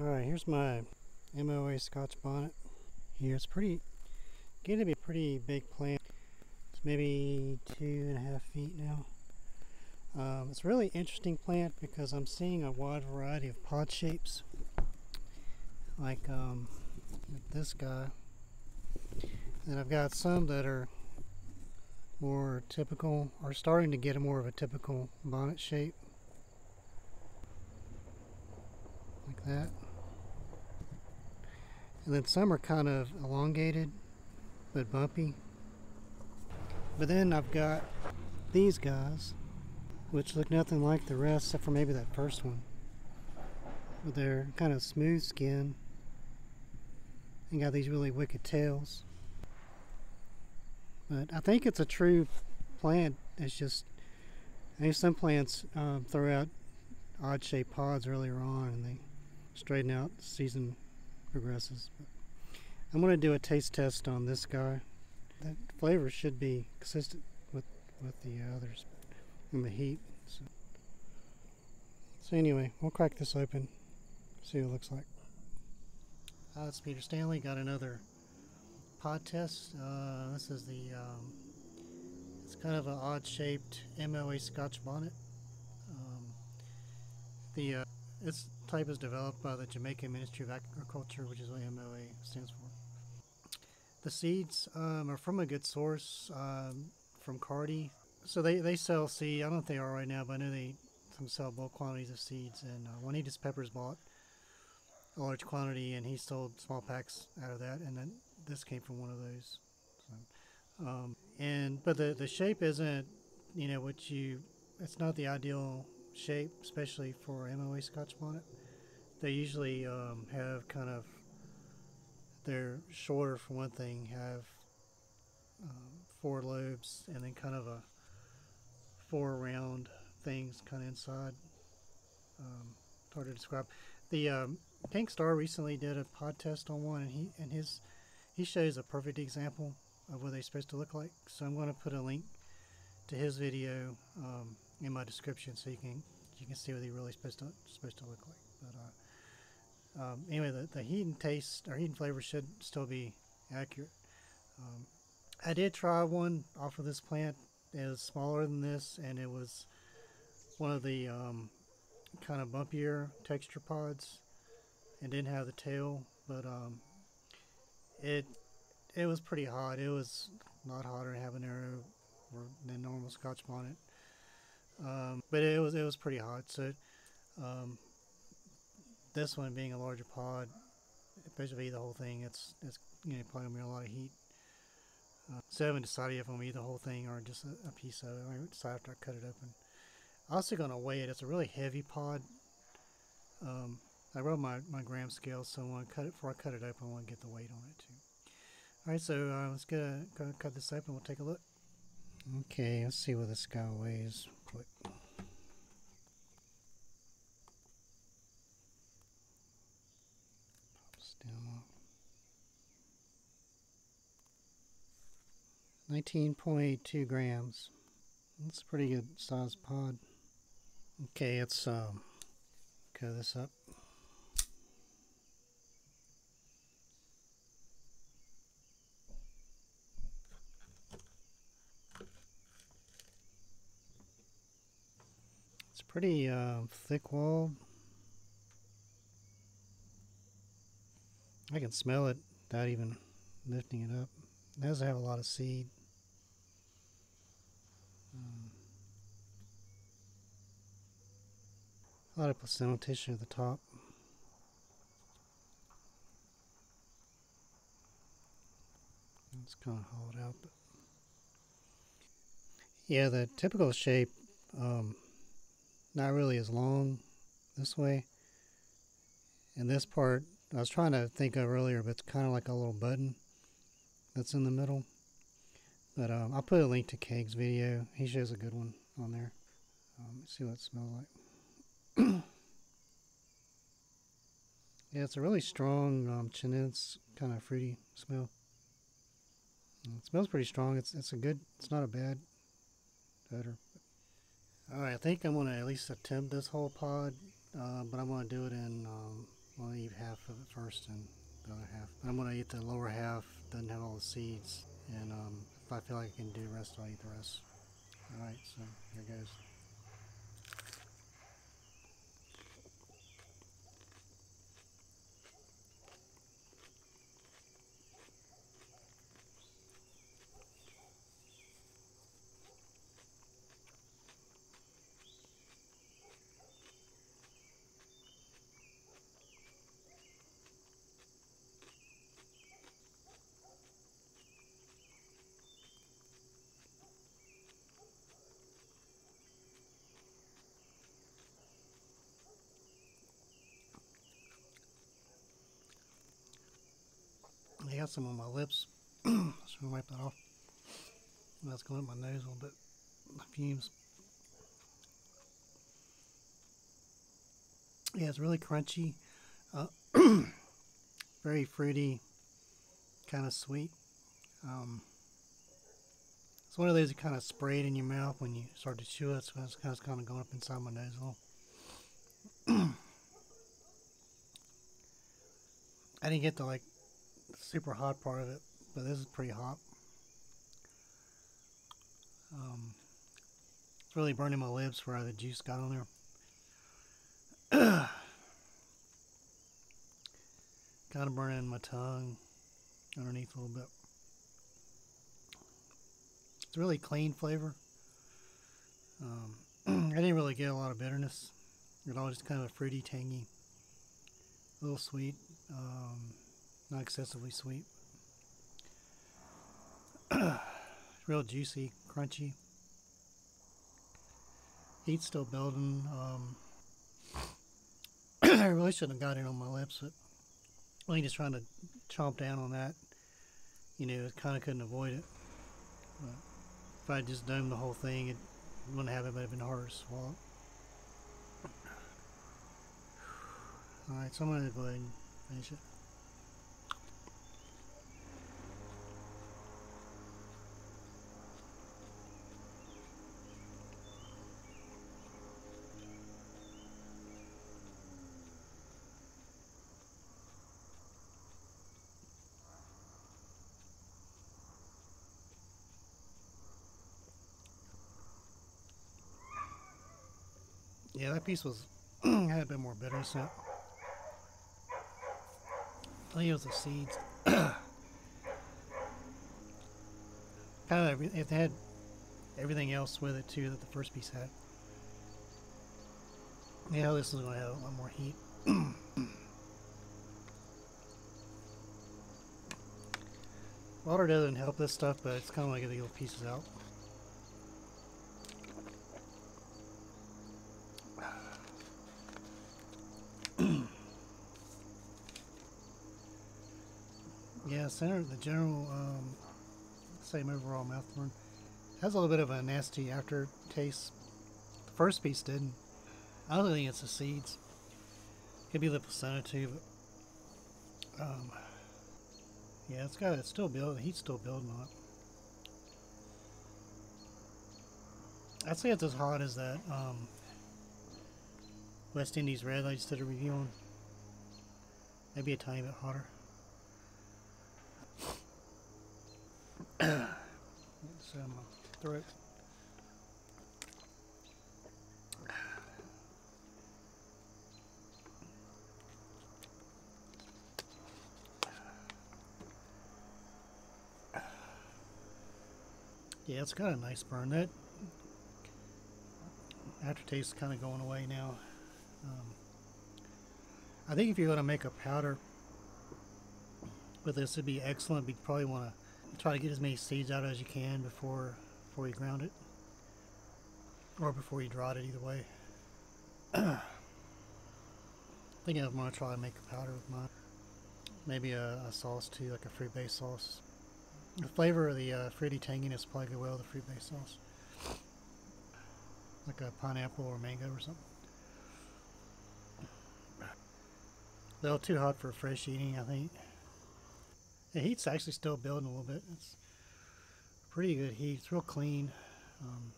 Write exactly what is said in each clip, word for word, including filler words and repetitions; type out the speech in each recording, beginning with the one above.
Alright, here's my M O A Scotch Bonnet. Here it's pretty, going to be a pretty big plant. It's maybe two and a half feet now. Um, it's a really interesting plant because I'm seeing a wide variety of pod shapes. Like um, with this guy. And I've got some that are more typical, or starting to get more of a typical bonnet shape. Like that. And then some are kind of elongated, but bumpy. But then I've got these guys, which look nothing like the rest, except for maybe that first one. But they're kind of smooth skin, and got these really wicked tails. But I think it's a true plant. It's just, I think some plants um, throw out odd-shaped pods earlier on, and they straighten out as the season progresses. But I'm going to do a taste test on this guy. That flavor should be consistent with with the others and the heat. So, so anyway, we'll crack this open, see what it looks like. Hi, it's Peter Stanley. Got another pod test. Uh, this is the um, it's kind of an odd-shaped M O A Scotch Bonnet. Um, the uh, this type is developed by the Jamaican Ministry of Agriculture, which is what M O A stands for. The seeds um, are from a good source, um, from Cardi. So they, they sell seed. I don't know if they are right now, but I know they sell bulk quantities of seeds. And uh, Juanita's Peppers bought a large quantity, and he sold small packs out of that. And then this came from one of those. So, um, and but the the shape isn't, you know, what you. It's not the ideal shape, especially for M O A Scotch Bonnet. They usually um, have kind of. They're shorter for one thing, have um, four lobes, and then kind of a four round things kind of inside. Um, it's hard to describe. The um, Khang Starr recently did a pod test on one, and he and his he shows a perfect example of what they're supposed to look like. So I'm going to put a link to his video um, in my description, so you can you can see what they're really supposed to supposed to look like. But. Uh, Um, anyway, the, the heat and taste, or heat and flavor, should still be accurate. Um, I did try one off of this plant. It was smaller than this, and it was one of the um, kind of bumpier texture pods, and didn't have the tail. But um, it it was pretty hot. It was a lot hotter than habanero or than normal Scotch bonnet. Um, but it was it was pretty hot. So. Um, This one being a larger pod, especially if I eat the whole thing, it's it's you know probably gonna be a lot of heat. Uh, so I haven't decided if I'm gonna eat the whole thing or just a, a piece of it. I decide after I cut it open. I'm also gonna weigh it. It's a really heavy pod. Um, I wrote my my gram scale, so when I cut it before I cut it open, I want to get the weight on it too. All right, so uh, let's get a, go cut this open. We'll take a look. Okay, let's see what this guy weighs. Quick. nineteen point eight two grams. That's a pretty good size pod. Okay, let's um, cut this up. It's pretty uh, thick walled. I can smell it without even lifting it up. It doesn't have a lot of seed. Um, a lot of placental tissue at the top. It's kind of hollowed out. But yeah, the typical shape, um, not really as long this way. And this part, I was trying to think of earlier, but it's kind of like a little button that's in the middle. But um, I'll put a link to Khang's video. He shows a good one on there. Um, let's see what it smells like. Yeah, it's a really strong um, chinense, kind of fruity smell. And it smells pretty strong. It's it's a good. It's not a bad odor. All right, I think I'm gonna at least attempt this whole pod, uh, but I'm gonna do it in um, one of the half of it first and the other half. I'm going to eat the lower half, doesn't have all the seeds, and um, if I feel like I can do the rest, I'll eat the rest. Alright, so here goes. I got some on my lips, so I'm going to wipe that off. That's going up my nose a little bit, my fumes. Yeah, it's really crunchy, uh, very fruity, kind of sweet. Um, it's one of those that kind of sprayed in your mouth when you start to chew it, so it's kind of, kind of going up inside my nose a little. I didn't get to like super hot part of it, but this is pretty hot. Um, it's really burning my lips for how the juice got on there. Kind of burning my tongue underneath a little bit. It's a really clean flavor. Um, I didn't really get a lot of bitterness. It all just kind of a fruity, tangy, a little sweet. Um, Not excessively sweet. It's real juicy, crunchy. Heat's still building. Um, I really shouldn't have got it on my lips, but I think just trying to chomp down on that, you know, it kind of couldn't avoid it. But if I just domed the whole thing, it wouldn't have it, but it'd been harder to swallow. Alright, so I'm going to go ahead and finish it. Yeah, that piece was had a bit more bitterness in it. I think it was the seeds. Kind of, it had everything else with it too that the first piece had. Yeah, this is going to have a lot more heat. Water doesn't help this stuff, but it's kind of like the little pieces out. Yeah, center, the general, um, same overall mouth burn. Has a little bit of a nasty aftertaste. The first piece didn't. I don't think it's the seeds. Could be the placenta too, but um, yeah, it's got it's still building. The heat's still building on it. I'd say it's as hot as that um, West Indies Red I just did a review on. Maybe a tiny bit hotter. It's in my throat. Yeah, it's got a nice burn. That aftertaste is kind of going away now. Um, I think if you're going to make a powder with this, it'd be excellent. You'd probably want to try to get as many seeds out as you can before before you ground it, or before you dried it. Either way, I think I'm gonna try to make a powder with mine. Maybe a, a sauce too, like a fruit-based sauce. The flavor of the uh, fruity tanginess probably go well with a fruit-based sauce, like a pineapple or mango or something. A little too hot for fresh eating, I think. The heat's actually still building a little bit. It's pretty good heat. It's real clean. Um,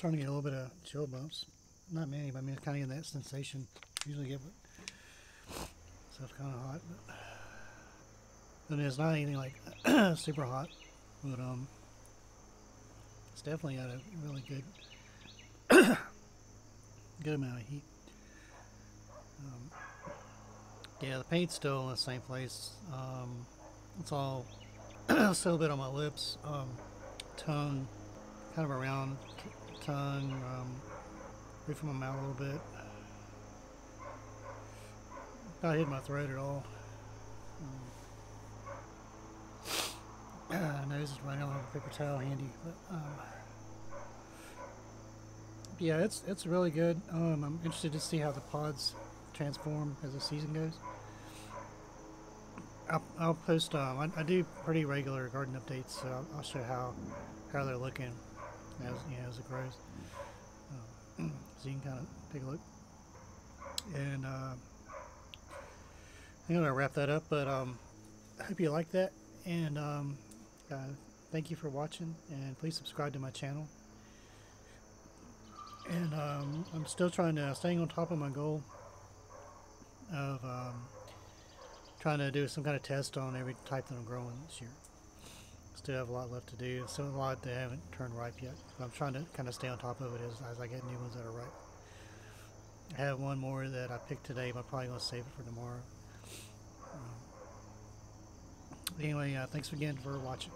starting to get a little bit of chill bumps. Not many, but I mean, it's kind of in that sensation. Usually get stuff kind of hot. But I mean, it's not anything like super hot, but um, it's definitely got a really good, good amount of heat. Um, yeah, the paint's still in the same place. Um, it's all still a bit on my lips, um, tongue, kind of around tongue, um, roof of my mouth a little bit. Not hitting my throat at all. Um, nose is running. I don't have a paper towel handy, but um, yeah, it's it's really good. Um, I'm interested to see how the pods transform as the season goes. I'll, I'll post. Um, I, I do pretty regular garden updates, so I'll, I'll show how how they're looking as you know, as it grows. Um, so you can kind of take a look. And uh, I'm gonna wrap that up, but um, I hope you like that. And um, uh, thank you for watching, and please subscribe to my channel. And um, I'm still trying to staying on top of my goal of um, trying to do some kind of test on every type that I'm growing this year. Still have a lot left to do. Still a lot that haven't turned ripe yet. But I'm trying to kind of stay on top of it as, as I get new ones that are ripe. I have one more that I picked today, but I'm probably gonna save it for tomorrow. Um, anyway, uh, thanks again for watching.